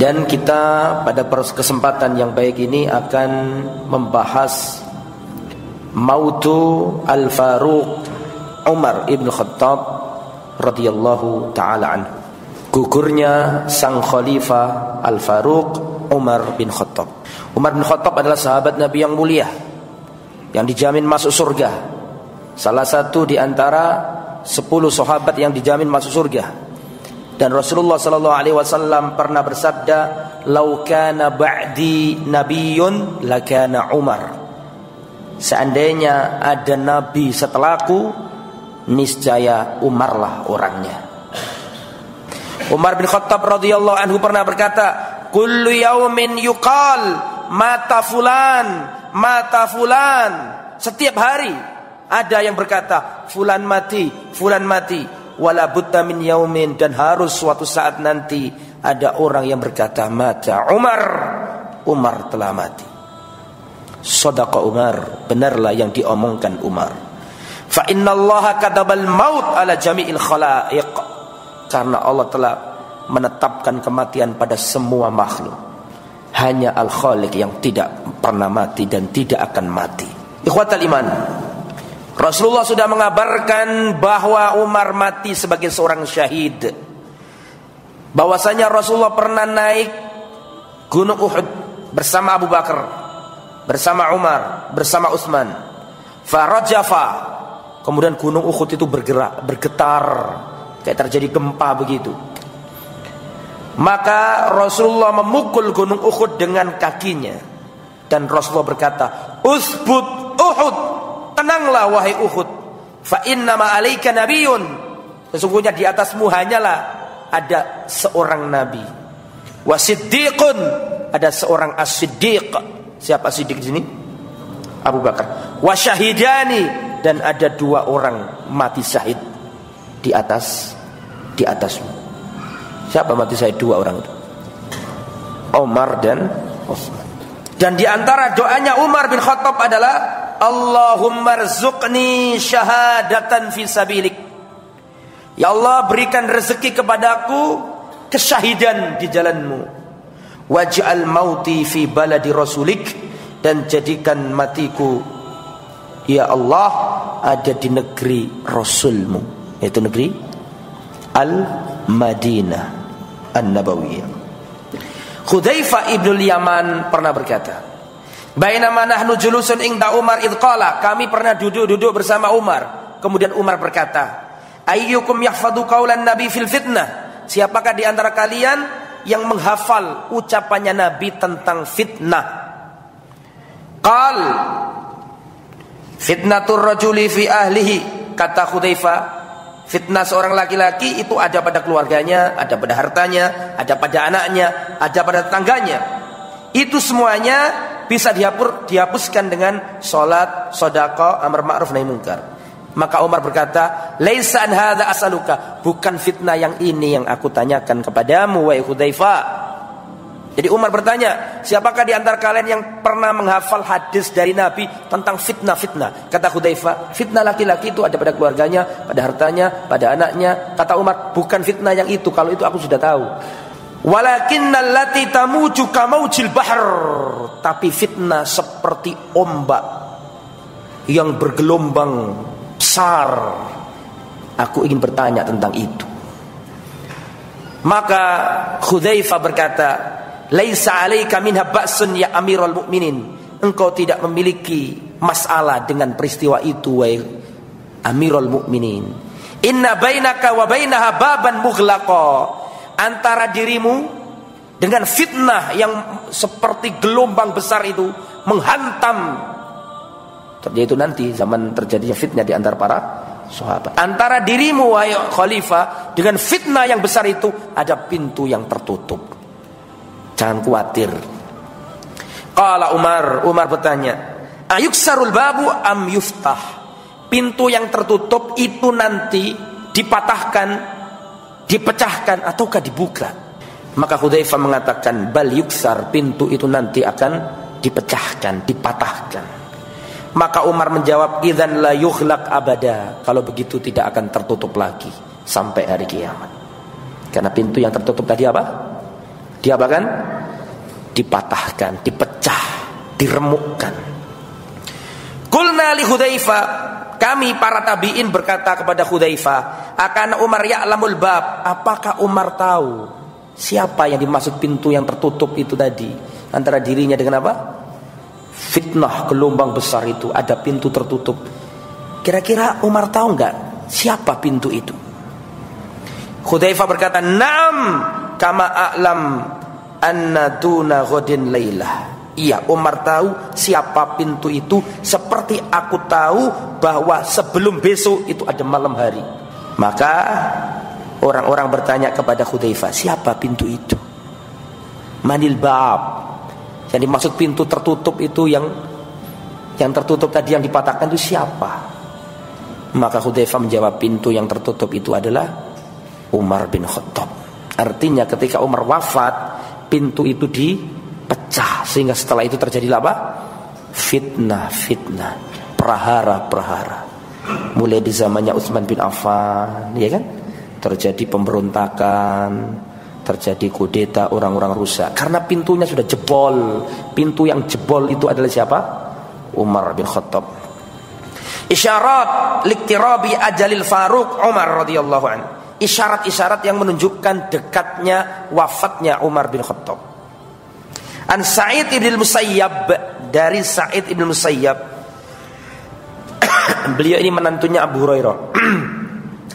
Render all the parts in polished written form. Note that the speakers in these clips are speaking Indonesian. Dan kita pada kesempatan yang baik ini akan membahas mautu Al-Faruq Umar ibn Khattab radhiyallahu ta'ala anhu, gugurnya sang khalifah Al-Faruq Umar bin Khattab. Umar bin Khattab adalah sahabat Nabi yang mulia, yang dijamin masuk surga, salah satu di antara 10 sahabat yang dijamin masuk surga. Dan Rasulullah sallallahu alaihi wasallam pernah bersabda, "Lau kana ba'di nabiyyun lakana Umar." Seandainya ada nabi setelahku, niscaya Umarlah orangnya. Umar bin Khattab radhiyallahu anhu pernah berkata, "Kullu yaumin yuqal mata fulan, mata fulan." Setiap hari ada yang berkata, "Fulan mati, fulan mati." Wala budda min yaumin, dan harus suatu saat nanti ada orang yang berkata, mata Umar, Umar telah mati. Sadaqa Umar, benarlah yang diomongkan Umar. Fa innallaha kadabal maut ala jami'il khalaiq, karena Allah telah menetapkan kematian pada semua makhluk. Hanya Al-Khaliq yang tidak pernah mati dan tidak akan mati. Ikhwatal iman, Rasulullah sudah mengabarkan bahwa Umar mati sebagai seorang syahid. Bahwasanya Rasulullah pernah naik Gunung Uhud bersama Abu Bakar, bersama Umar, bersama Utsman. Farajafa, kemudian Gunung Uhud itu bergerak, bergetar, kayak terjadi gempa begitu. Maka Rasulullah memukul Gunung Uhud dengan kakinya. Dan Rasulullah berkata, "Usbut Uhud." Tenanglah wahai Uhud, fa inna ma alaika nabiyyun, sesungguhnya di atasmu hanyalah ada seorang nabi, wa siddiqun, ada seorang as-siddiq. Siapa siddiq di sini? Abu Bakar. Wa syahidani, dan ada dua orang mati syahid di atasmu. Siapa mati syahid dua orang itu? Umar dan Utsman. Dan di antara doanya Umar bin Khattab adalah, Allahumma rzuqni syahadatan fi sabilik. Ya Allah, berikan rezeki kepadaku kesyahidan di jalanmu. Waj'al mauti fi baladi rasulik, dan jadikan matiku, ya Allah, ada di negeri rasulmu, yaitu negeri Al-Madinah An-Nabawiyah. Hudzaifah ibn al-Yaman pernah berkata, bainama nahnu julusun inda Umar idh qala, kami pernah duduk-duduk bersama Umar, kemudian Umar berkata, ayyukum yahfadhu qaulan nabi fil fitnah, siapakah di antara kalian yang menghafal ucapannya nabi tentang fitnah? Qal fitnatur rajuli fi ahlihi, kata Hudzaifah, fitnah seorang laki-laki itu ada pada keluarganya, ada pada hartanya, ada pada anaknya, ada pada tetangganya. Itu semuanya bisa dihapuskan dengan sholat, sedekah, amar ma'ruf nahi munkar. Maka Umar berkata, "Laisa an hadza asaluka." Bukan fitnah yang ini yang aku tanyakan kepadamu, wahai Hudzaifah. Jadi Umar bertanya, "Siapakah di antara kalian yang pernah menghafal hadis dari Nabi tentang fitnah-fitnah?" Kata Hudzaifah, "Fitnah laki-laki itu ada pada keluarganya, pada hartanya, pada anaknya." Kata Umar, "Bukan fitnah yang itu, kalau itu aku sudah tahu." Walakinnal lati tamuju kamaujil bahr, tapi fitnah seperti ombak yang bergelombang besar, aku ingin bertanya tentang itu. Maka Hudzaifah berkata, laisa alaika minha ba'sun ya amirul mukminin, engkau tidak memiliki masalah dengan peristiwa itu wahai amirul mukminin. Inna bainaka wa bainaha baban mughlaqa, antara dirimu dengan fitnah yang seperti gelombang besar itu menghantam, terjadi itu nanti zaman terjadinya fitnah di antara para sahabat, antara dirimu wahai khalifah dengan fitnah yang besar itu ada pintu yang tertutup, jangan khawatir. Qala Umar, Umar bertanya, ayuksarul babu am yuftah, pintu yang tertutup itu nanti dipatahkan, dipecahkan ataukah dibuka? Maka Hudzaifah mengatakan, bal yuksar, pintu itu nanti akan dipecahkan, dipatahkan. Maka Umar menjawab, idzan la yughlaq abada, kalau begitu tidak akan tertutup lagi sampai hari kiamat. Karena pintu yang tertutup tadi apa? diapakan? Dipatahkan, dipecah, diremukkan. Qulna li Hudzaifah, kami para tabi'in berkata kepada Hudzaifah, akan Umar ya'lamul bab, apakah Umar tahu siapa yang dimaksud pintu yang tertutup itu tadi antara dirinya dengan apa? Fitnah gelombang besar itu, ada pintu tertutup. Kira-kira Umar tahu nggak siapa pintu itu? Hudzaifah berkata, "Na'am, kama a'lam anna duna ghadin lailah." Iya, Umar tahu siapa pintu itu seperti aku tahu bahwa sebelum besok itu ada malam hari. Maka orang-orang bertanya kepada Hudzaifah, siapa pintu itu? Manil bab, yang dimaksud pintu tertutup itu, yang tertutup tadi yang dipatahkan itu siapa? Maka Hudzaifah menjawab, pintu yang tertutup itu adalah Umar bin Khattab. Artinya ketika Umar wafat, pintu itu dipecah, sehingga setelah itu terjadilah apa? Fitnah-fitnah, prahara-prahara. Mulai di zamannya Utsman bin Affan, ya kan? Terjadi pemberontakan, terjadi kudeta, orang-orang rusak karena pintunya sudah jebol. Pintu yang jebol itu adalah siapa? Umar bin Khattab. Isyarat liktirabi ajalil Faruq Umar radhiyallahu an. Isyarat-isyarat yang menunjukkan dekatnya wafatnya Umar bin Khattab. An Sa'id ibn Musayyab, dari Sa'id ibn Musayyab. Beliau ini menantunya Abu Hurairah.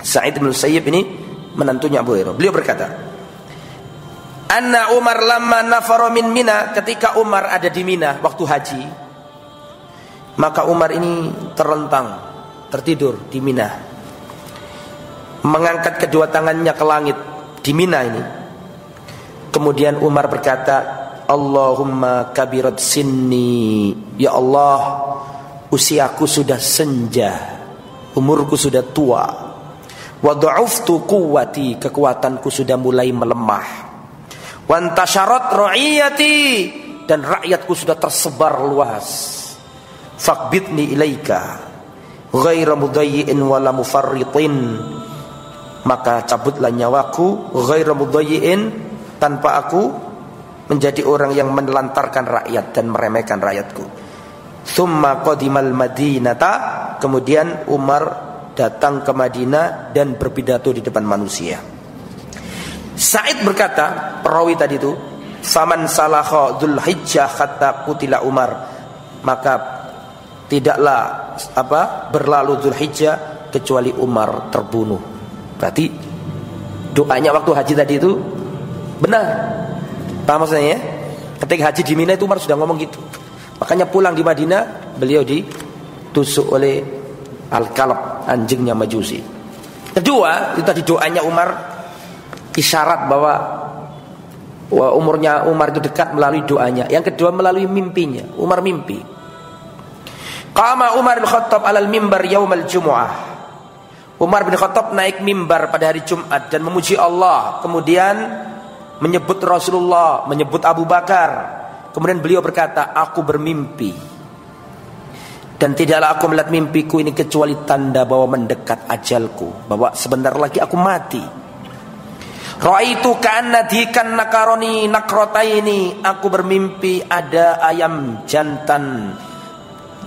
Sa'id bin Musayyib ini menantunya Abu Hurairah. Beliau berkata, "Anna Umar lamma nafara min Mina," ketika Umar ada di Mina waktu haji, maka Umar ini terlentang, tertidur di Mina. Mengangkat kedua tangannya ke langit di Mina ini. Kemudian Umar berkata, "Allahumma kabirat sinni." Ya Allah, usiaku sudah senja, umurku sudah tua. Wa dha'uftu quwwati, kekuatanku sudah mulai melemah. Wa antasharat ra'iyati, dan rakyatku sudah tersebar luas. Faqbidni ilaika ghaira mudayyin wala mufarritin, maka cabutlah nyawaku ghaira mudayyin, tanpa aku menjadi orang yang menelantarkan rakyat dan meremehkan rakyatku. Tsumma qadimal madinata, kemudian Umar datang ke Madinah dan berpidato di depan manusia. Sa'id berkata, perawi tadi itu, "Faman salakha Dzulhijjah hatta qutila Umar." Maka tidaklah berlalu Dzulhijjah kecuali Umar terbunuh. Berarti doanya waktu haji tadi itu benar. Paham maksudnya ya? Ketika haji di Mina itu Umar sudah ngomong gitu. Makanya pulang di Madinah beliau ditusuk oleh Al-Kalb, anjingnya Majusi. Kedua, itu tadi doanya Umar, isyarat bahwa umurnya Umar itu dekat melalui doanya. Yang kedua melalui mimpinya. Umar mimpi. Qama Umar bin Khattab 'alal mimbar yaumal jumu'ah. Umar bin Khattab naik mimbar pada hari Jumat dan memuji Allah, kemudian menyebut Rasulullah, menyebut Abu Bakar. Kemudian beliau berkata, "Aku bermimpi. Dan tidaklah aku melihat mimpiku ini kecuali tanda bahwa mendekat ajalku, bahwa sebentar lagi aku mati. Ra'aitu ka'anna dhikan nakaroni nakrotaini, aku bermimpi ada ayam jantan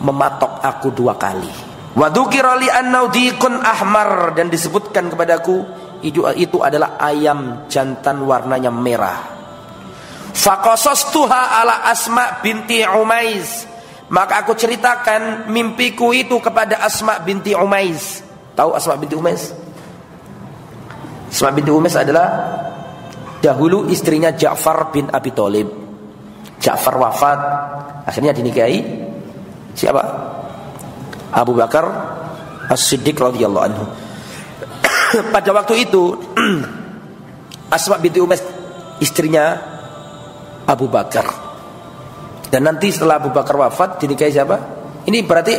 mematok aku dua kali. Wa dzukira li annahu dhikun ahmar, dan disebutkan kepadaku itu adalah ayam jantan warnanya merah. Faqasastuha ala Asma binti Umais, maka aku ceritakan mimpiku itu kepada Asma binti Umais." Tahu Asma binti Umais? Asma binti Umais adalah dahulu istrinya Ja'far bin Abi Thalib. Ja'far wafat, akhirnya dinikahi siapa? Abu Bakar As-Siddiq radhiyallahu anhu. Pada waktu itu Asma binti Umais istrinya Abu Bakar. Dan nanti setelah Abu Bakar wafat dinikahi siapa? Ini berarti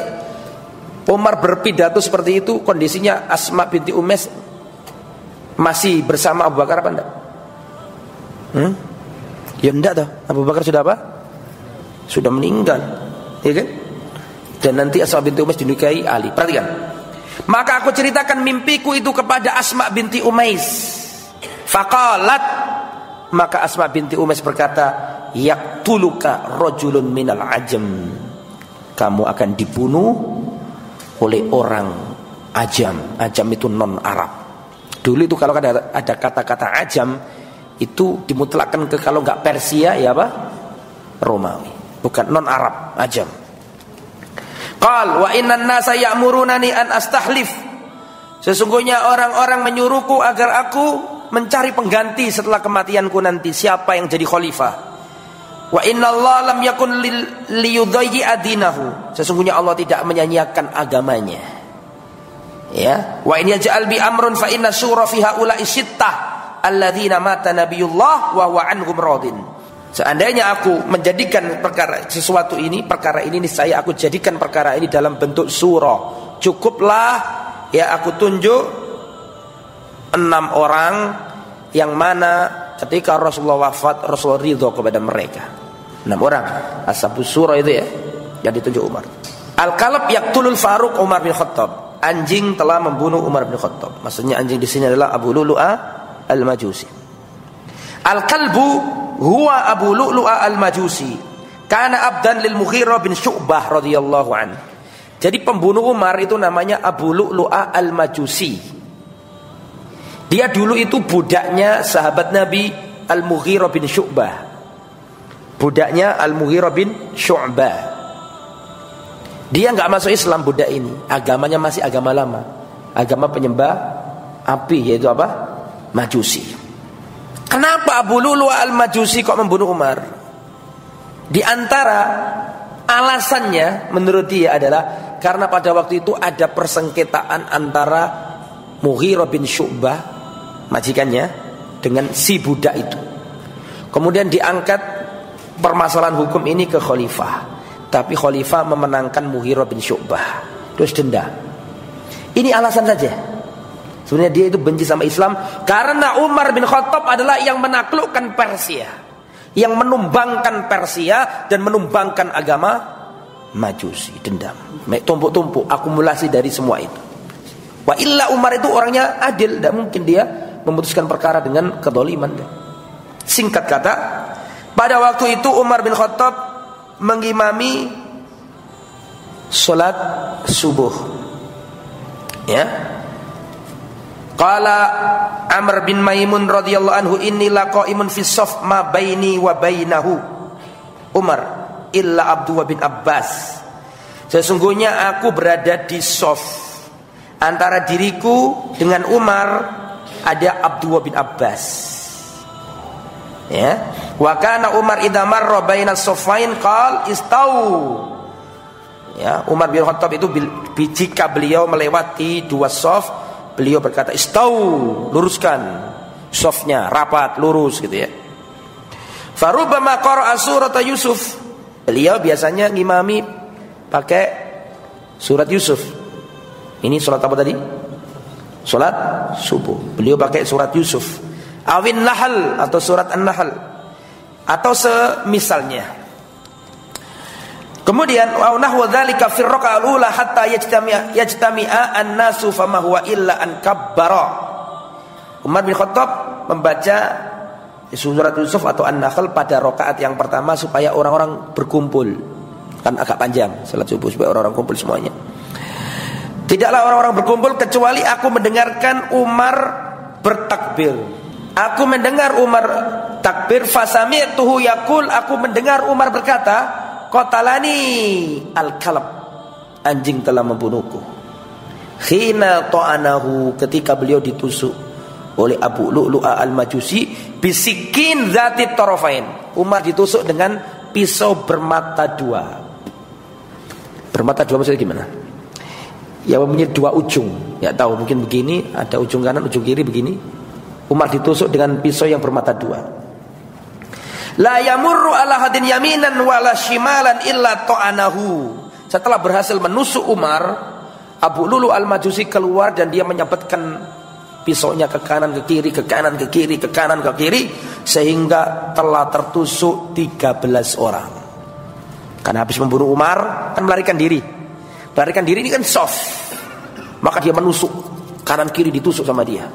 Umar berpidato seperti itu, kondisinya Asma binti Umais masih bersama Abu Bakar apa enggak? Ya enggak toh. Abu Bakar sudah apa? Sudah meninggal. Iya kan? Dan nanti Asma binti Umais dinikahi Ali. Perhatikan. "Maka aku ceritakan mimpiku itu kepada Asma binti Umais. Faqalat, Maka Asma binti Umais berkata, yaqtuluka rajulun minal ajam, kamu akan dibunuh oleh orang ajam. Ajam itu non Arab. Dulu itu kalau ada kata-kata ajam itu dimutlakkan ke, kalau nggak Persia ya apa, Romawi, bukan non Arab, ajam. Qal wa innan nasa ya'murunani an astahlif, sesungguhnya orang-orang menyuruhku agar aku mencari pengganti setelah kematianku nanti, siapa yang jadi khalifah. Wa innallaha lam yakun liyudayyi adinahu, sesungguhnya Allah tidak menyanyiakan agamanya. Ya, wa in yaj'al bi amrun fa inna syura fi haula'i sittah alladziina mata nabiyullah wa huwa anhum radin. Seandainya aku menjadikan perkara sesuatu ini, perkara ini niscaya aku jadikan perkara ini dalam bentuk surah. Cukuplah ya aku tunjuk 6 orang yang mana ketika Rasulullah wafat, Rasulullah ridho kepada mereka. 6 orang. Ashabus surah itu ya, yang ditunjuk Umar. Al-Kalab yaqtulul Faruq Umar bin Khattab, anjing telah membunuh Umar bin Khattab. Maksudnya anjing di sini adalah Abu Lu'lu'ah Al-Majusi. Al-Kalbu huwa Abu Lu'lu'ah Al-Majusi, kana abdan lil Mughirah bin Syu'bah radhiyallahu an. Jadi pembunuh Umar itu namanya Abu Lu'lu'ah Al-Majusi. Dia dulu itu budaknya sahabat Nabi Al-Mughirah bin Syu'bah. Budaknya Al-Mughirah bin Syu'bah. Dia nggak masuk Islam budak ini. Agamanya masih agama lama. Agama penyembah api, yaitu apa? Majusi. Kenapa Abu Lu'lu'ah Al-Majusi kok membunuh Umar? Di antara alasannya menurut dia adalah karena pada waktu itu ada persengketaan antara Mughirah bin Syu'bah, majikannya, dengan si budak itu. Kemudian diangkat permasalahan hukum ini ke khalifah, tapi khalifah memenangkan Mughirah bin Syu'bah, terus denda. Ini alasan saja. Sebenarnya dia itu benci sama Islam karena Umar bin Khattab adalah yang menaklukkan Persia, yang menumbangkan Persia dan menumbangkan agama Majusi. Dendam, tumpuk-tumpuk, akumulasi dari semua itu. Wa illa Umar itu orangnya adil, tidak mungkin dia memutuskan perkara dengan kedoliman. Singkat kata, pada waktu itu Umar bin Khattab mengimami solat subuh. Ya, qala Amr bin Maimun radhiyallahu anhu, inni laqaimun fi shaff ma baini wa bainahu Umar illa Abdullah bin Abbas, sesungguhnya aku berada di shaff antara diriku dengan Umar ada Abdullah bin Abbas. Ya, wa kana Umar idza marra baina as-saffain qal istau. Ya, Umar bin Khattab itu jika beliau melewati 2 shaf, beliau berkata istau, luruskan shafnya, rapat, lurus gitu ya. Farubama qara'a surata Yusuf. Beliau biasanya ngimami pakai surat Yusuf. Ini sholat apa tadi? Sholat subuh. Beliau pakai surat Yusuf. Awin Nahl atau surat An-Nahl atau semisalnya. Kemudian wa nahwa dzalika fi raqa'al ula hatta yajtami'a an-nasu fama huwa illa an kabbara. Umar bin Khattab membaca surat Yusuf atau An-Nahl pada rakaat yang pertama supaya orang-orang berkumpul. Kan agak panjang salat subuh supaya orang-orang kumpul semuanya. Tidaklah orang-orang berkumpul kecuali aku mendengarkan Umar bertakbir. Aku mendengar Umar takbir, fasami'tuhu yaqul, aku mendengar Umar berkata, qatalani al-kalab, anjing telah membunuhku. Khina ta'anahu, ketika beliau ditusuk oleh Abu Lu'lu'ah Al-Majusi, bisikin dzati tarafain. Umar ditusuk dengan pisau bermata 2. Bermata 2 maksudnya gimana? Ya mempunyai 2 ujung, nggak tahu, mungkin begini, ada ujung kanan, ujung kiri begini. Umar ditusuk dengan pisau yang bermata 2. La yamurru ala hadin yaminan wala shimalan illa ta'anahu. Setelah berhasil menusuk Umar, Abu Lu'lu'ah Al-Majusi keluar dan dia menyabetkan pisaunya ke kanan, ke kiri, ke kanan, ke kiri, ke kanan, ke kiri, sehingga telah tertusuk 13 orang. Karena habis membunuh Umar kan melarikan diri. Melarikan diri ini kan soft, maka dia menusuk, kanan kiri ditusuk sama dia,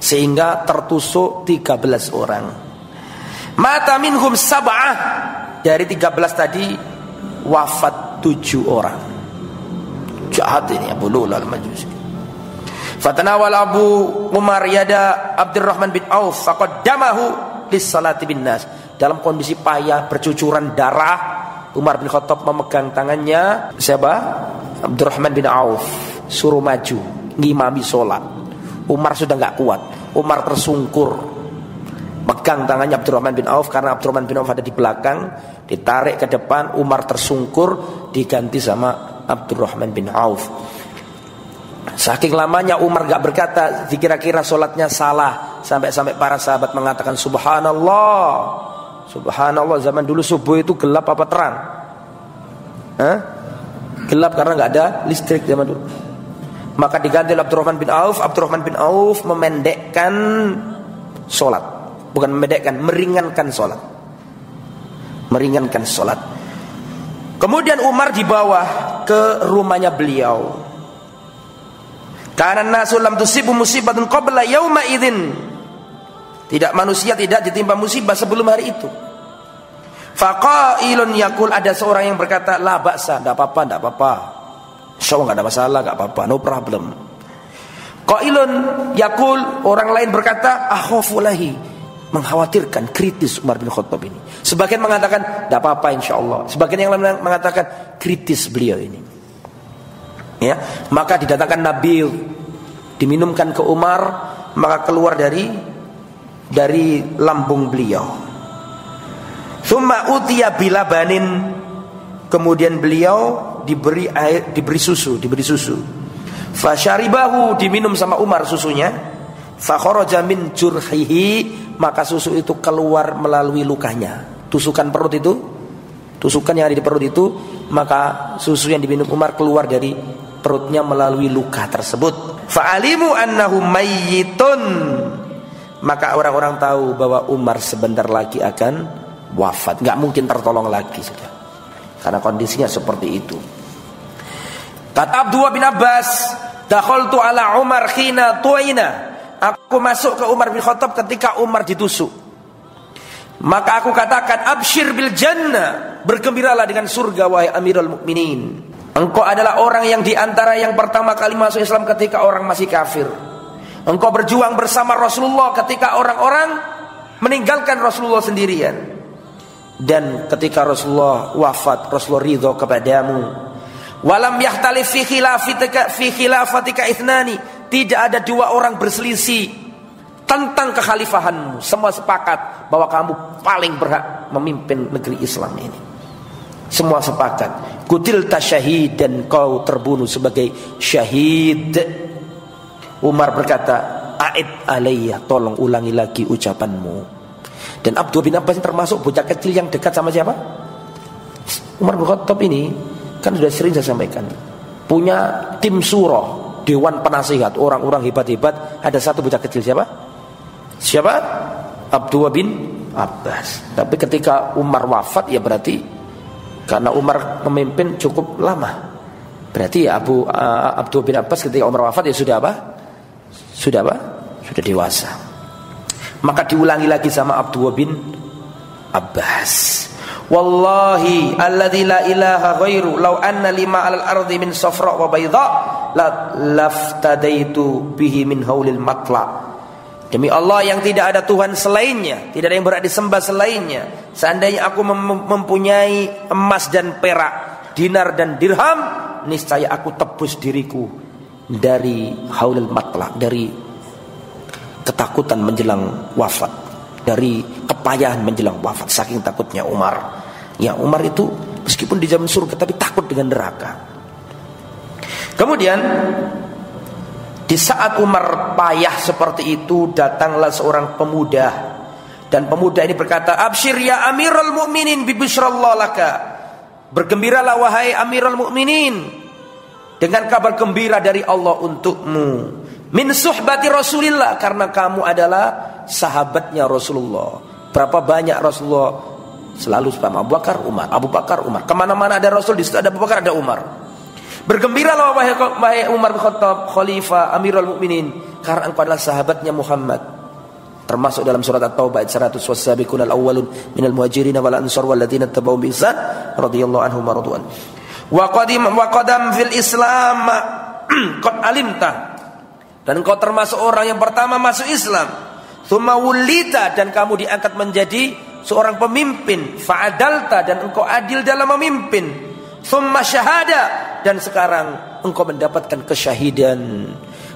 sehingga tertusuk 13 orang. Mata minhum sab'ah, dari 13 tadi wafat 7 orang. Jahat ini Abu Lu'lu'al Majusi. Fatanawal Abu Umar yada Abdurrahman bin Auf faqaddamahu lis-salati bin-nas. Dalam kondisi payah bercucuran darah, Umar bin Khattab memegang tangannya siapa? Abdurrahman bin Auf, suruh maju ngimami sholat. Umar sudah enggak kuat, Umar tersungkur megang tangannya Abdurrahman bin Auf, karena Abdurrahman bin Auf ada di belakang, ditarik ke depan, Umar tersungkur, diganti sama Abdurrahman bin Auf. Saking lamanya Umar enggak berkata, dikira-kira sholatnya salah, sampai-sampai para sahabat mengatakan subhanallah. Subhanallah, zaman dulu subuh itu gelap apa terang? Hah? Gelap karena nggak ada listrik zaman dulu. Maka diganti Abdurrahman bin Auf. Abdurrahman bin Auf memendekkan solat, bukan memendekkan, meringankan solat, meringankan solat. Kemudian Umar dibawa ke rumahnya beliau. Karena nasul lam tusibu musibatun qabla yauma idzin. Tidak, manusia tidak ditimpa musibah sebelum hari itu. Faqailun yaqul, ada seorang yang berkata la ba'sa, enggak apa-apa. Insyaallah enggak ada masalah, enggak apa-apa, no problem. Qailun yaqul, orang lain berkata akhafu lahi, mengkhawatirkan, kritis Umar bin Khattab ini. Sebagian mengatakan enggak apa-apa insyaallah, sebagian yang lain mengatakan kritis beliau ini. Ya, maka didatangkan nabil, diminumkan ke Umar, maka keluar dari lambung beliau. Tsumma utiya bilabanin, kemudian beliau diberi air, diberi susu. Fasyaribahu, diminum sama Umar susunya. Fakharaja min jurhihi, maka susu itu keluar melalui lukanya. Tusukan perut itu, tusukan yang ada di perut itu, maka susu yang diminum Umar keluar dari perutnya melalui luka tersebut. Fa'alimu annahu mayyitun, maka orang-orang tahu bahwa Umar sebentar lagi akan wafat, nggak mungkin tertolong lagi sudah, karena kondisinya seperti itu. Kata Abdullah bin Abbas, dakhaltu ala Umar khina tu'ina, aku masuk ke Umar bin Khattab ketika Umar ditusuk. Maka aku katakan abshir bil jannah, bergembiralah dengan surga wahai Amirul Mukminin. Engkau adalah orang yang diantara yang pertama kali masuk Islam ketika orang masih kafir. Engkau berjuang bersama Rasulullah ketika orang-orang meninggalkan Rasulullah sendirian. Dan ketika Rasulullah wafat, Rasulullah ridho kepadamu. Walam yahtalif fi khilafatika ithnani, tidak ada dua orang berselisih tentang kekhalifahanmu. Semua sepakat bahwa kamu paling berhak memimpin negeri Islam ini. Semua sepakat. Qutilta syahid, dan kau terbunuh sebagai syahid. Umar berkata, a'id alayya, tolong ulangi lagi ucapanmu. Dan Abdullah bin Abbas termasuk bocah kecil yang dekat sama siapa? Umar bin Khattab ini, kan sudah sering saya sampaikan, punya tim surah, dewan penasihat, orang-orang hebat-hebat. Ada satu bocah kecil, siapa? Siapa? Abdullah bin Abbas. Tapi ketika Umar wafat, ya berarti karena Umar memimpin cukup lama, berarti ya Abdullah bin Abbas ketika Umar wafat ya sudah apa? Sudah dewasa. Maka diulangi lagi sama Abdullah bin Abbas. Wallahi alladzi la ilaha ghairu, law anna lima alal ardi min safra wa bayda la laftadaitu bihi min haulil matla. Demi Allah yang tidak ada Tuhan selainnya, tidak ada yang berhak disembah selainnya, seandainya aku mempunyai emas dan perak, dinar dan dirham, niscaya aku tebus diriku dari haulil matla, dari ketakutan menjelang wafat, dari kepayahan menjelang wafat, saking takutnya Umar. Ya, Umar itu meskipun dijamin surga tapi takut dengan neraka. Kemudian di saat Umar payah seperti itu, datanglah seorang pemuda, dan pemuda ini berkata, abshir ya Amirul Mukminin bibusyrallah laka, bergembiralah wahai Amirul Mukminin dengan kabar gembira dari Allah untukmu. Min suhbati Rasulillah, karena kamu adalah sahabatnya Rasulullah. Berapa banyak Rasulullah selalu bersama Abu Bakar, Umar, Abu Bakar, Umar. Kemana-mana ada Rasul, di situ ada Abu Bakar, ada Umar. Bergembiralah wahai Umar bin Khattab, Khalifah Amirul Mukminin, karena engkau adalah sahabatnya Muhammad. termasuk dalam surat At-Taubah ayat 100, was-sabiqunal awwalun minal muhajirin wal ansar walladzina tabau bi ihsan radhiyallahu anhum wa radwan. Wa qadam fil Islam qad alimta, dan engkau termasuk orang yang pertama masuk Islam. Tsumma wulita, dan kamu diangkat menjadi seorang pemimpin. Fa'adalta, dan engkau adil dalam memimpin. Tsumma syahada, dan sekarang engkau mendapatkan kesyahidan.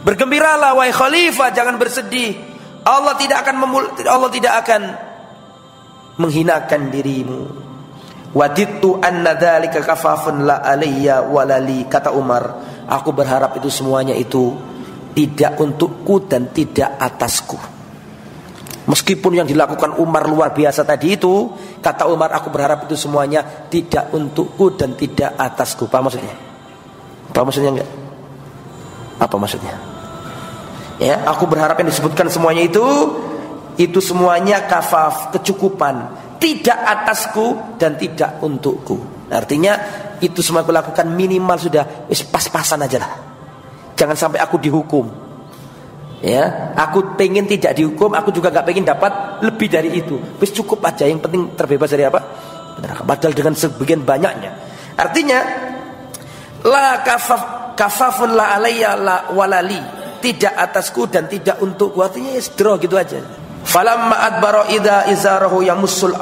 Bergembiralah wahai khalifah, jangan bersedih. Allah tidak akan menghinakan dirimu. Wadittu anna dzalika kafafun la alayya walali, kata Umar, aku berharap itu semuanya itu tidak untukku dan tidak atasku. Meskipun yang dilakukan Umar luar biasa tadi itu, kata Umar, aku berharap itu semuanya tidak untukku dan tidak atasku. Paham maksudnya? Paham maksudnya enggak? Apa maksudnya? Ya, aku berharap yang disebutkan semuanya itu semuanya kafaf, kecukupan. Tidak atasku dan tidak untukku. Artinya itu semua aku lakukan minimal sudah pas-pasan aja lah. Jangan sampai aku dihukum. Ya, aku pengen tidak dihukum, aku juga nggak pengen dapat lebih dari itu. Wis cukup aja, yang penting terbebas dari apa? Neraka. Padahal dengan sebagian banyaknya. Artinya la kafaf, kafafun la alayya la walali. Tidak atasku dan tidak untukku. Artinya sederhana gitu aja. Falamma adbara idza izarahu yamassul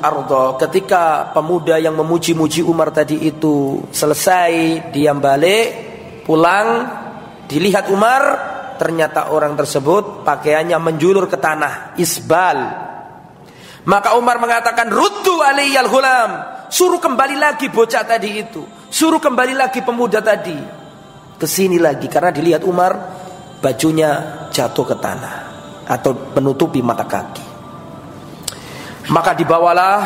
arda, ketika pemuda yang memuji-muji Umar tadi itu selesai, dia balik pulang, dilihat Umar, ternyata orang tersebut pakaiannya menjulur ke tanah, isbal. Maka Umar mengatakan, ruddu alaiyal ghulam, suruh kembali lagi bocah tadi itu, suruh kembali lagi pemuda tadi kesini lagi, karena dilihat Umar bajunya jatuh ke tanah atau menutupi mata kaki. Maka dibawalah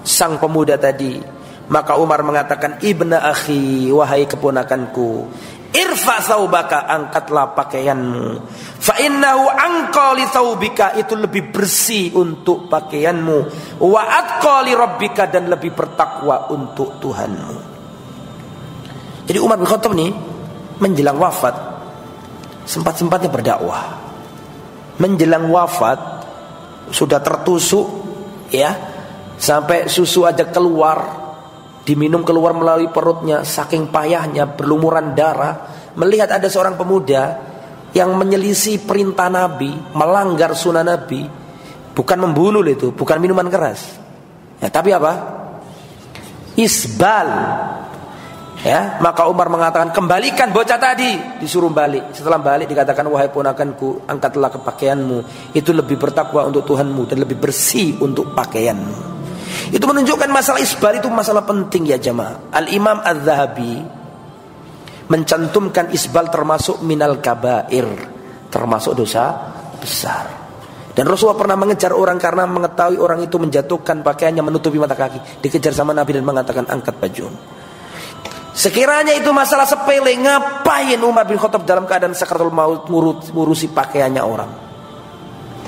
sang pemuda tadi. Maka Umar mengatakan, ibna akhi, wahai keponakanku, irfa saubaka, angkatlah pakaianmu, fa innahu anqa li saubika, itu lebih bersih untuk pakaianmu, wa atqa li rabbika, dan lebih bertakwa untuk Tuhanmu. Jadi Umar bin Khattab nih menjelang wafat sempat-sempatnya berdakwah. Menjelang wafat sudah tertusuk ya, sampai susu aja keluar, diminum keluar melalui perutnya, saking payahnya berlumuran darah. Melihat ada seorang pemuda yang menyelisih perintah Nabi, melanggar sunnah Nabi, bukan membunuh itu, bukan minuman keras ya, tapi apa? Isbal ya. Maka Umar mengatakan, kembalikan bocah tadi, disuruh balik. Setelah balik dikatakan, wahai ponakanku, angkatlah pakaianmu, itu lebih bertakwa untuk Tuhanmu dan lebih bersih untuk pakaianmu. Itu menunjukkan masalah isbal itu masalah penting ya jamaah. Al-Imam Az-Zahabi mencantumkan isbal termasuk minal kabair, termasuk dosa besar. Dan Rasulullah pernah mengejar orang karena mengetahui orang itu menjatuhkan pakaiannya menutupi mata kaki, dikejar sama Nabi dan mengatakan, angkat bajumu. Sekiranya itu masalah sepele, ngapain Umar bin Khattab dalam keadaan sakaratul maut ngurusi pakaiannya orang?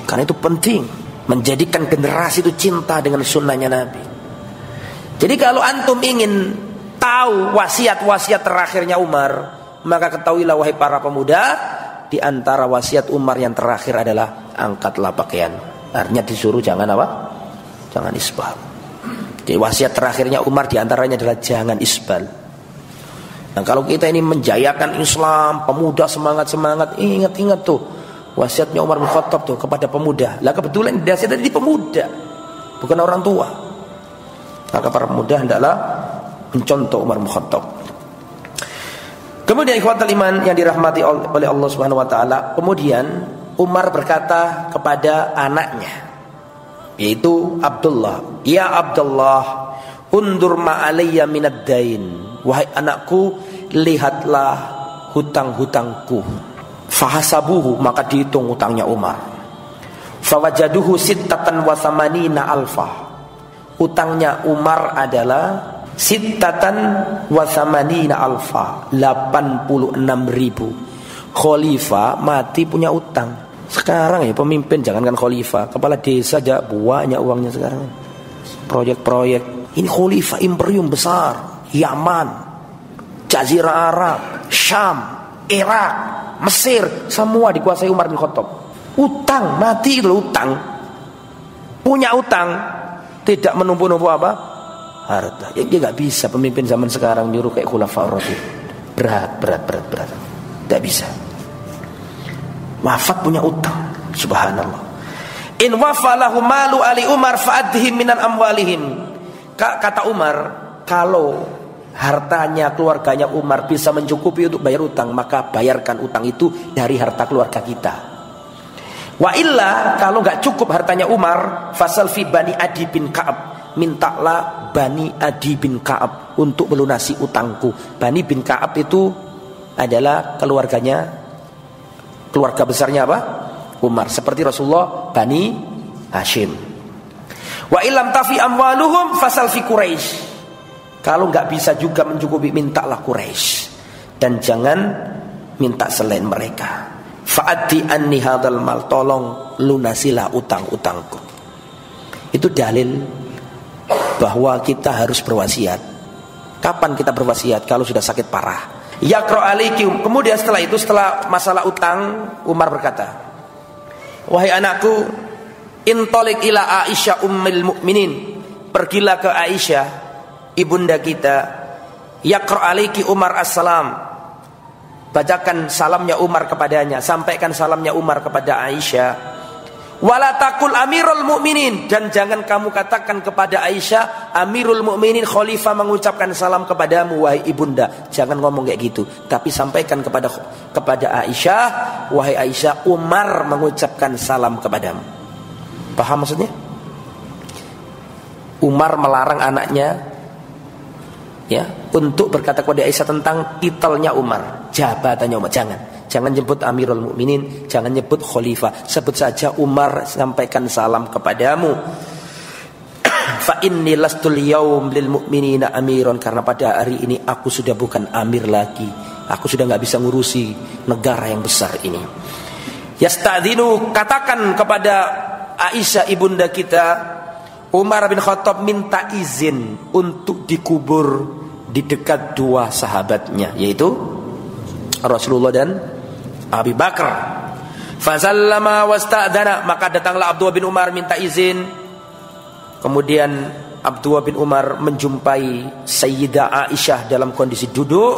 Karena itu penting, menjadikan generasi itu cinta dengan sunnahnya Nabi. Jadi kalau antum ingin tahu wasiat-wasiat terakhirnya Umar, maka ketahuilah wahai para pemuda, di antara wasiat Umar yang terakhir adalah angkatlah pakaian. Artinya disuruh jangan apa? Jangan isbal. Jadi wasiat terakhirnya Umar di antaranya adalah jangan isbal. Nah, kalau kita ini menjayakan Islam, pemuda semangat-semangat, ingat-ingat tuh wasiatnya Umar bin Khattab tuh kepada pemuda. Lah kebetulan wasiat tadi di pemuda, bukan orang tua. Maka para pemuda hendaklah mencontoh Umar bin Khattab. Kemudian ikhwatul iman yang dirahmati oleh Allah Subhanahu wa taala, kemudian Umar berkata kepada anaknya yaitu Abdullah, "Ya Abdullah, undur ma alayya minad dain." Wahai anakku, lihatlah hutang-hutangku. Fahasabuhu, maka dihitung hutangnya Umar. Fawajaduhu sittatan wa thamanina alfa. Hutangnya Umar adalah sittatan wa thamanina alfa, 86.000. Khalifah mati punya utang. Sekarang ya pemimpin, jangankan khalifah, kepala desa aja banyak uangnya sekarang. Proyek-proyek. Ini khalifah imperium besar. Yaman, Jazirah Arab, Syam, Irak, Mesir, semua dikuasai Umar bin Khattab. Utang, mati itu utang. Punya utang, tidak menumpuk-numpuk apa? Harta. Ya, dia nggak bisa pemimpin zaman sekarang nyuruh kayak khulafaur rasyidin. Berat. Tidak bisa. Wafat punya utang. Subhanallah. In wafalahu malu ali Umar fa'adhim minan amwalihim. Kata Umar, kalau hartanya keluarganya Umar bisa mencukupi untuk bayar utang, maka bayarkan utang itu dari harta keluarga kita. Wa illa, kalau nggak cukup hartanya Umar, fasal fi Bani Adi bin Ka'ab, mintalah Bani Adi bin Ka'ab untuk melunasi utangku. Bani bin Ka'ab itu adalah keluarganya, keluarga besarnya apa? Umar, seperti Rasulullah Bani Hashim. Wa illam tafi amwaluhum fasal fi Quraisy. Kalau enggak bisa juga mencukupi, mintalah Quraisy dan jangan minta selain mereka. Fa'ati anni hadzal mal, tolong lunasilah utang-utangku. Itu dalil bahwa kita harus berwasiat. Kapan kita berwasiat? Kalau sudah sakit parah. Yaqra alaikum. Kemudian setelah itu, setelah masalah utang, Umar berkata, "Wahai anakku, intolik ila Aisyah ummil mukminin, pergilah ke Aisyah, ibunda kita. Yaqra alaiki Umar assalam, bacakan salamnya Umar kepadanya, sampaikan salamnya Umar kepada Aisyah. Wala taqul amirul mukminin, dan jangan kamu katakan kepada Aisyah, amirul mukminin khalifah mengucapkan salam kepadamu wahai ibunda. Jangan ngomong kayak gitu, tapi sampaikan kepada Aisyah, wahai Aisyah, Umar mengucapkan salam kepadamu." Paham maksudnya? Umar melarang anaknya ya untuk berkata kepada Aisyah tentang titelnya Umar, jabatannya Umar. Jangan nyebut Amirul Mukminin, jangan nyebut khalifah, sebut saja Umar sampaikan salam kepadamu. Fa inni lastul yaum lil mukminina amiron, karena pada hari ini aku sudah bukan amir lagi. Aku sudah enggak bisa ngurusi negara yang besar ini. Yastadzinu, katakan kepada Aisyah ibunda kita, Umar bin Khattab minta izin untuk dikubur di dekat dua sahabatnya, yaitu Rasulullah dan Abi Bakar. Fazallama wasta'dana, maka datanglah Abdullah bin Umar minta izin. Kemudian Abdullah bin Umar menjumpai Sayyidah Aisyah dalam kondisi duduk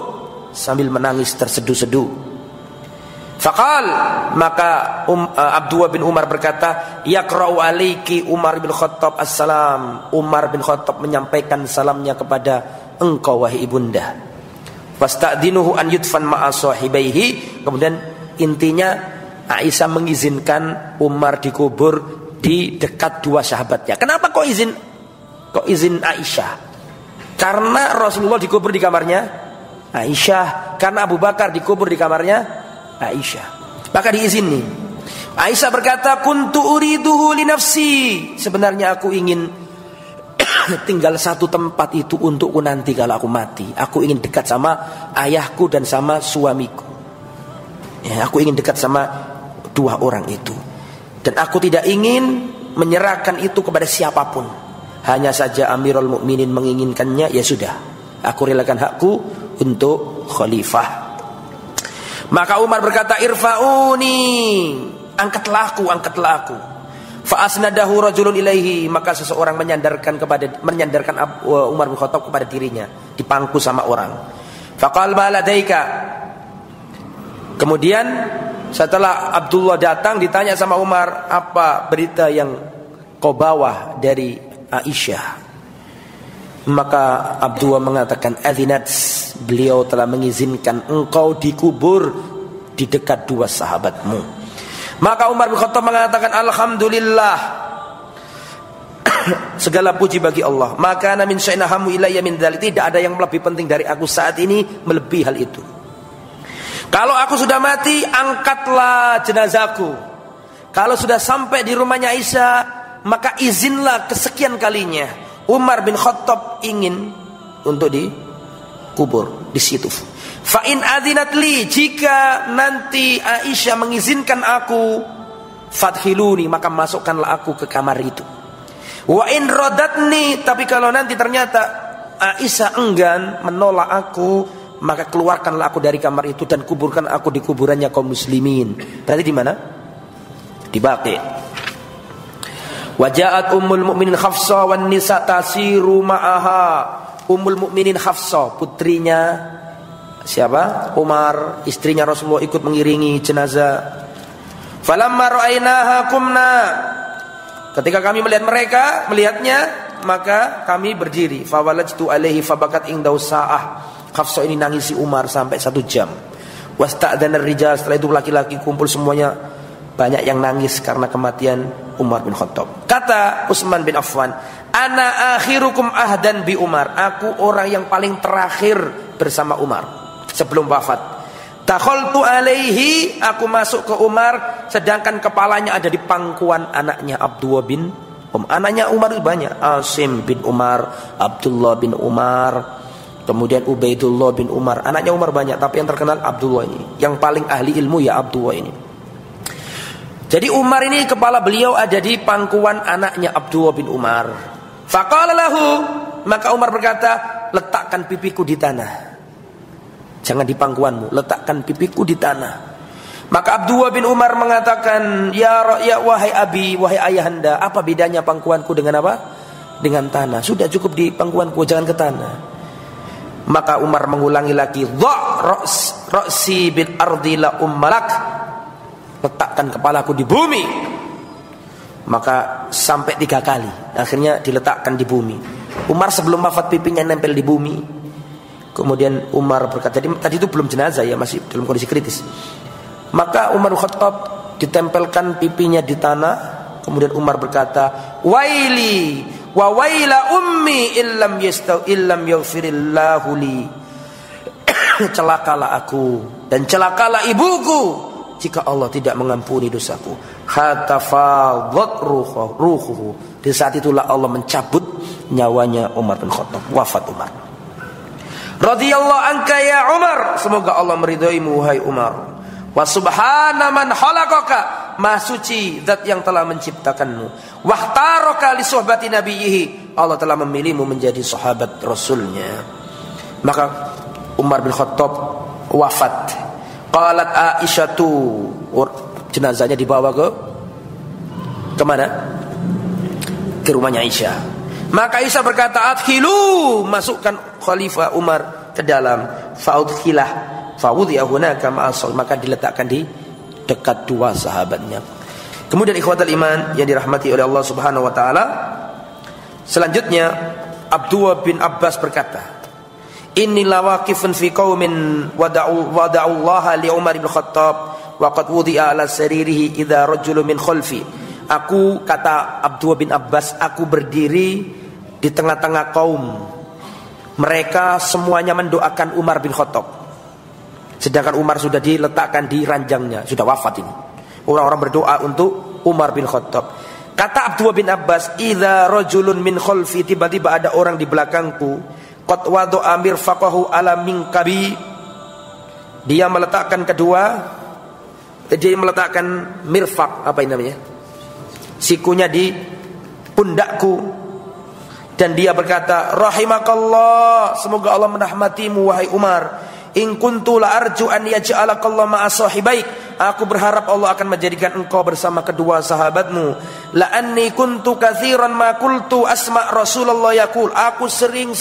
sambil menangis terseduh-seduh. Faqal, maka Abdullah bin Umar berkata, yaqra'u alaiki Umar bin Khattab assalam, Umar bin Khattab menyampaikan salamnya kepada engkau wahai ibunda. Fasta'dinuhu an yudfan ma'a sahibaihi, kemudian intinya Aisyah mengizinkan Umar dikubur di dekat dua sahabatnya. Kenapa kok izin? Kok izin Aisyah? Karena Rasulullah dikubur di kamarnya Aisyah, karena Abu Bakar dikubur di kamarnya Aisyah. Maka diizinin. Aisyah berkata, kuntu uriduhu li nafsi, sebenarnya aku ingin tinggal satu tempat itu untukku nanti kalau aku mati. Aku ingin dekat sama ayahku dan sama suamiku. Ya, aku ingin dekat sama dua orang itu. Dan aku tidak ingin menyerahkan itu kepada siapapun. Hanya saja Amirul Mukminin menginginkannya, ya sudah. Aku relakan hakku untuk khalifah. Maka Umar berkata, irfa'uni, angkatlah aku. Fa'asnadahu rajulun ilaihi, maka seseorang menyandarkan Umar bin Khattab kepada dirinya, dipangku sama orang. Faqal baladaika. Kemudian setelah Abdullah datang, ditanya sama Umar, apa berita yang kau bawa dari Aisyah? Maka Abdullah mengatakan, adzinat, beliau telah mengizinkan engkau dikubur di dekat dua sahabatmu. Maka Umar bin Khattab mengatakan, alhamdulillah, segala puji bagi Allah. Maka ana min sya'in ahammu ilayya min dzalik, tidak ada yang lebih penting dari aku saat ini melebihi hal itu. Kalau aku sudah mati, angkatlah jenazahku. Kalau sudah sampai di rumahnya Aisyah, maka izinlah kesekian kalinya. Umar bin Khattab ingin untuk dikubur di situ. Fa in adzinat li, jika nanti Aisyah mengizinkan aku, fathiluni, maka masukkanlah aku ke kamar itu. Wa in radatni, tapi kalau nanti ternyata Aisyah enggan menolak aku, maka keluarkanlah aku dari kamar itu dan kuburkan aku di kuburannya kaum muslimin. Berarti di mana? di Baqi. Waja'at ummul mukminin Hafsah wan nisa tasiru ma'aha. Ummul mukminin Hafsah, putrinya siapa? Umar, istrinya Rasulullah ikut mengiringi jenazah. Falamma ra'ainaha qumna. Ketika kami melihatnya, maka kami berdiri. Fawalajtu alaihi fabakat ingdaw sa'ah. Hafsah ini nangisi Umar sampai 1 jam. Wasta'dzanar rijal, setelah itu laki-laki kumpul semuanya, banyak yang nangis karena kematian Umar bin Khattab. Kata Utsman bin Affan, ana akhirukum ahdan bi Umar. Aku orang yang paling terakhir bersama Umar sebelum wafat. Takhaltu alaihi, aku masuk ke Umar sedangkan kepalanya ada di pangkuan anaknya Abdullah bin Anaknya Umar itu banyak. Asim bin Umar, Abdullah bin Umar, kemudian Ubaidullah bin Umar. Anaknya Umar banyak, tapi yang terkenal Abdullah ini. Yang paling ahli ilmu ya Abdullah ini. Jadi Umar ini kepala beliau ada di pangkuan anaknya Abdullah bin Umar. Faqala lahu, maka Umar berkata, letakkan pipiku di tanah. Jangan di pangkuanmu, letakkan pipiku di tanah. Maka Abdullah bin Umar mengatakan, ya ra'ya, wahai abi, wahai ayahanda, apa bedanya pangkuanku dengan apa? Dengan tanah. Sudah cukup di pangkuanku, jangan ke tanah. Maka Umar mengulangi lagi, dha' ra'si bil ardi la ummalak. Letakkan kepalaku di bumi. Maka sampai 3 kali. Akhirnya diletakkan di bumi. Umar sebelum wafat pipinya nempel di bumi. Kemudian Umar berkata, tadi itu belum jenazah ya, masih dalam kondisi kritis. Maka Umar Khattab ditempelkan pipinya di tanah. Kemudian Umar berkata, waili wa waila ummi illam yastaw illam yaghfirillahu li. Celakalah aku dan celakalah ibuku jika Allah tidak mengampuni dosaku. Hatafadhat ruhuhu. Di saat itulah Allah mencabut nyawanya Umar bin Khattab. Wafat Umar. Radhiyallahu anka ya Umar, semoga Allah meridhoimu wahai Umar. Wa subhana man khalaqaka, maha suci zat yang telah menciptakanmu. Wa ikhtaraka li suhbati nabiyhi, Allah telah memilihmu menjadi sahabat rasulnya. Maka Umar bin Khattab wafat. Qalat Aisyatu, jenazahnya dibawa ke mana? Ke rumahnya Aisyah. Maka Aisyah berkata, adkhilu, masukkan Khalifah Umar ke dalam. Faudkhilah fawudhiyahuna kama asal, maka diletakkan di dekat 2 sahabatnya. Kemudian ikhwatul iman yang dirahmati oleh Allah Subhanahu wa taala, selanjutnya Abdullah bin Abbas berkata, inni lawaqifun fi qaumin wada'u Allah li Umar bin Khattab wa qad wudhi'a ala saririhi idza rajulun min khalfi. Aku, kata Abdullah bin Abbas, aku berdiri di tengah-tengah kaum, mereka semuanya mendoakan Umar bin Khattab. Sedangkan Umar sudah diletakkan di ranjangnya, sudah wafat ini. Orang-orang berdoa untuk Umar bin Khattab. Kata Abdullah bin Abbas, idza rajulun min khalfi, tiba-tiba ada orang di belakangku, qad wada'a mirfaqahu ala minkabi, dia meletakkan mirfaq, apa ini namanya? Sikunya di pundakku. Dan dia berkata, rahimakallah, semoga Allah merahmatimu wahai Umar. In kuntu la arju an yaj'alakallahu ma'a sahibaik, aku berharap Allah akan menjadikan engkau bersama kedua sahabatmu. La anni kuntu katsiran ma qultu asma' Rasulullah yaqul, aku sering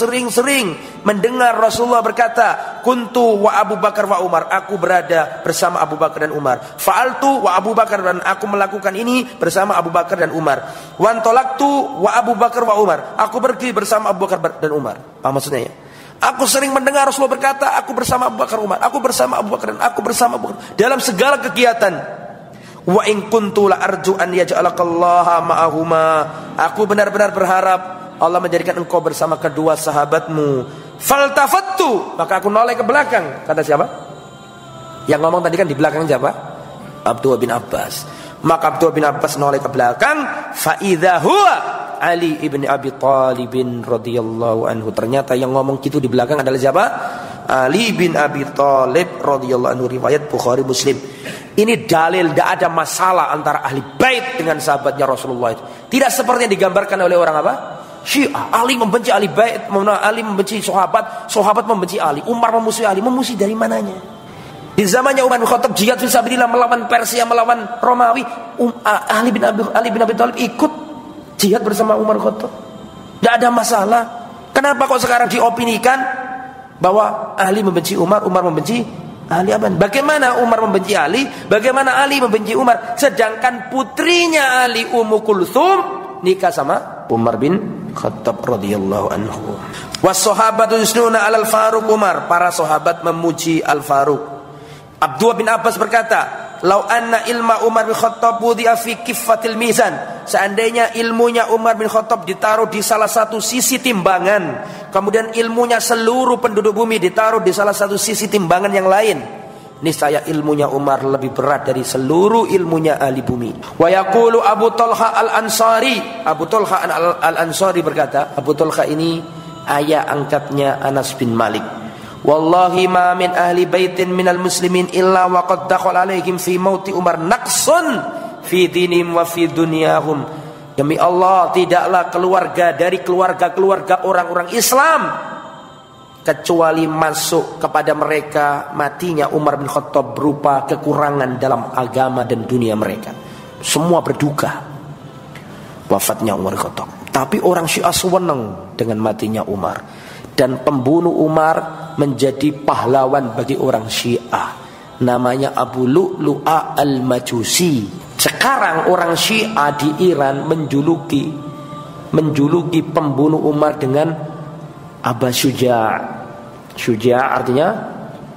mendengar Rasulullah berkata, kuntu wa Abu Bakar wa Umar, aku berada bersama Abu Bakar dan Umar. Fa'altu wa Abu Bakar, dan aku melakukan ini bersama Abu Bakar dan Umar. Wan talaqtu wa Abu Bakar wa Umar, aku pergi bersama Abu Bakar dan Umar. Apa maksudnya ya? Aku sering mendengar Rasulullah berkata, aku bersama Abu Bakar Umar, aku bersama Abu Bakar dan aku bersama Abu Bakar dalam segala kegiatan. Wa in kuntu la arju an yaj'alakallaha ma'ahuma, aku benar-benar berharap Allah menjadikan engkau bersama kedua sahabatmu. Faltafattu, maka aku noleh ke belakang. Kata siapa? Yang ngomong tadi kan di belakang siapa? Abdullah bin Abbas. Maka Abdullah bin Abbas noleh ke belakang, fa idza huwa Ali ibn Abi Thalib radhiyallahu anhu. Ternyata yang ngomong gitu di belakang adalah siapa? Ali bin Abi Thalib radhiyallahu anhu, riwayat Bukhari Muslim. Ini dalil tidak ada masalah antara ahli bait dengan sahabatnya Rasulullah itu. Tidak seperti yang digambarkan oleh orang apa? Syiah. Ali membenci ahli bait, Ali membenci sahabat, sahabat membenci Ali, Umar memusuhi Ali. Memusuhi dari mananya? Di zamannya Umar bin Khattab jihad fisabilillah melawan Persia, melawan Romawi. Ali bin Abi Thalib ikut jihad bersama Umar bin Khattab. Tidak ada masalah. Kenapa kok sekarang diopinikan bahwa Ali membenci Umar, Umar membenci Ali? Bagaimana Umar membenci Ali? Bagaimana Ali membenci Umar? Sedangkan putrinya Ali, Ummu Kulthum, nikah sama Umar bin Khattab radhiyallahu anhu. Was-sahabatu yusnuna 'alal Faruq Umar. Para sahabat memuji Al-Faruq. Abdullah bin Abbas berkata, "Lau anna ilma Umar bin Khattab wudi'a fi kiffatil mizan." Seandainya ilmunya Umar bin Khattab ditaruh di salah satu sisi timbangan, kemudian ilmunya seluruh penduduk bumi ditaruh di salah satu sisi timbangan yang lain, niscaya ilmunya Umar lebih berat dari seluruh ilmunya ahli bumi. Wa yaqulu Abu Talha Al-Ansari. Abu Talha Al-Ansari berkata, Abu Talha ini ayah angkatnya Anas bin Malik. Wallahi ma min ahli baitin minal muslimin illa wa qad dakhala alaihim fi mauti Umar naqsun fi dinihim wa fi dunyahum. Demi Allah, tidaklah keluarga dari keluarga-keluarga orang-orang Islam kecuali masuk kepada mereka matinya Umar bin Khattab berupa kekurangan dalam agama dan dunia mereka. Semua berduka wafatnya Umar bin Khattab. Tapi orang Syiah senang dengan matinya Umar. Dan pembunuh Umar menjadi pahlawan bagi orang Syiah. Namanya Abu Lu'lu'a al-Majusi. Sekarang orang Syiah di Iran menjuluki pembunuh Umar dengan Abu Syuja'. Syuja' artinya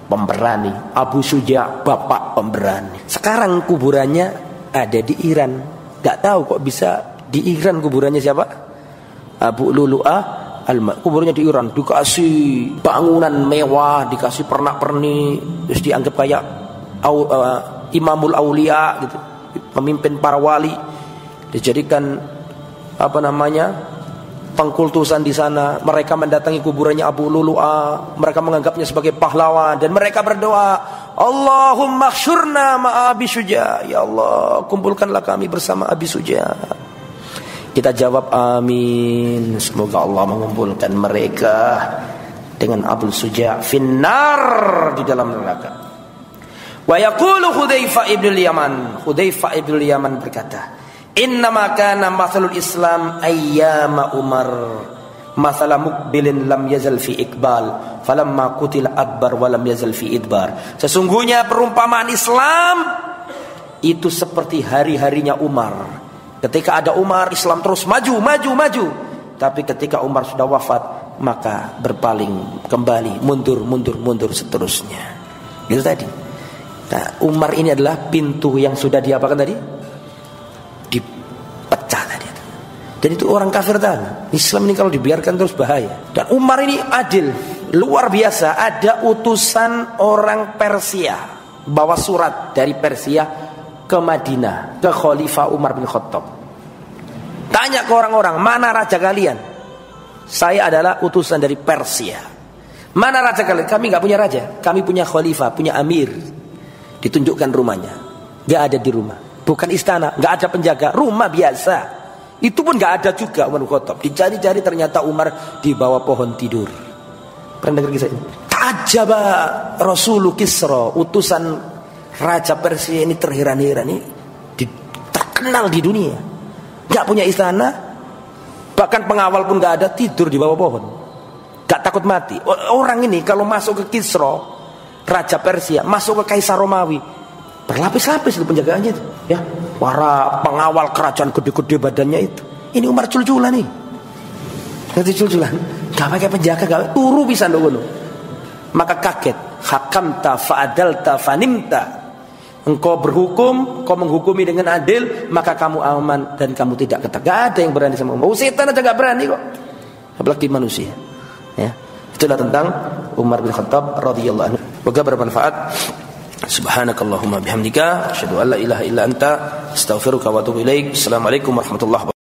pemberani. Abu Syuja', bapak pemberani. Sekarang kuburannya ada di Iran. Gak tahu kok bisa di Iran kuburannya siapa? Abu Lu'lu'ah al-Majusi. Kuburannya di Iran, dikasih bangunan mewah, dikasih pernak-pernik, terus dianggap kayak Imamul Aulia gitu, pemimpin para wali. Dijadikan pengkultusan di sana. Mereka mendatangi kuburannya Abu Lu'lu'ah, mereka menganggapnya sebagai pahlawan dan mereka berdoa, Allahumma khshurna ma'a Abi Syuja'. Ya Allah, kumpulkanlah kami bersama Abi Syuja'. Kita jawab amin. Semoga Allah mengumpulkan mereka dengan Abu Syuja' finnar, di dalam neraka. Wa yaqulu Hudzaifah ibn al-Yaman. Hudzaifah ibn al-Yaman berkata, innama kana mathalul Islam ayyama Umar mathala muqbilin lam yazal fi iqbal falamma qutila adbar wa lam yazal fi idbar. Sesungguhnya perumpamaan Islam itu seperti hari-harinya Umar. Ketika ada Umar, Islam terus maju. Tapi ketika Umar sudah wafat, maka berpaling kembali, mundur seterusnya. Itu tadi. Nah, Umar ini adalah pintu yang sudah diapakan tadi? Pecah tadi. Dan itu orang kafir tahu. Islam ini kalau dibiarkan terus bahaya. Dan Umar ini adil, luar biasa. Ada utusan orang Persia bawa surat dari Persia ke Madinah, ke Khalifah Umar bin Khattab. Tanya ke orang-orang, mana raja kalian? Saya adalah utusan dari Persia. Mana raja kalian? Kami nggak punya raja, kami punya khalifah, punya amir. Ditunjukkan rumahnya, dia ada di rumah. Bukan istana, gak ada penjaga, rumah biasa. Itu pun gak ada juga Umar bin Khattab. Dicari-cari ternyata Umar di bawah pohon tidur. Pernah dengar kisah ini? Ta'ajaba Rasulul Kisra, utusan Raja Persia ini terheran-heran. Ini terkenal di dunia, gak punya istana, bahkan pengawal pun gak ada, tidur di bawah pohon. Gak takut mati. Orang ini kalau masuk ke Kisra, Raja Persia, masuk ke Kaisar Romawi, berlapis-lapis itu penjagaannya itu, ya. Para pengawal kerajaan gede-gede badannya itu. Ini Umar culculan nih. Nanti culculan, enggak pakai penjaga, enggak turu bisa ngono. Maka kaget, hakamta fa'adalta fanimta. Engkau berhukum, kau menghukumi dengan adil, maka kamu aman dan kamu tidak ketegak. Enggak ada yang berani sama Umar. Setan aja enggak berani kok. Apalagi manusia. Ya. Itulah tentang Umar bin Khattab radhiyallahu anhu. Semoga bermanfaat. Subhanakallahumma bihamdika asyhadu an la ilaha illa anta astaghfiruka wa atubu ilaik. Assalamualaikum warahmatullahi wabarakatuh.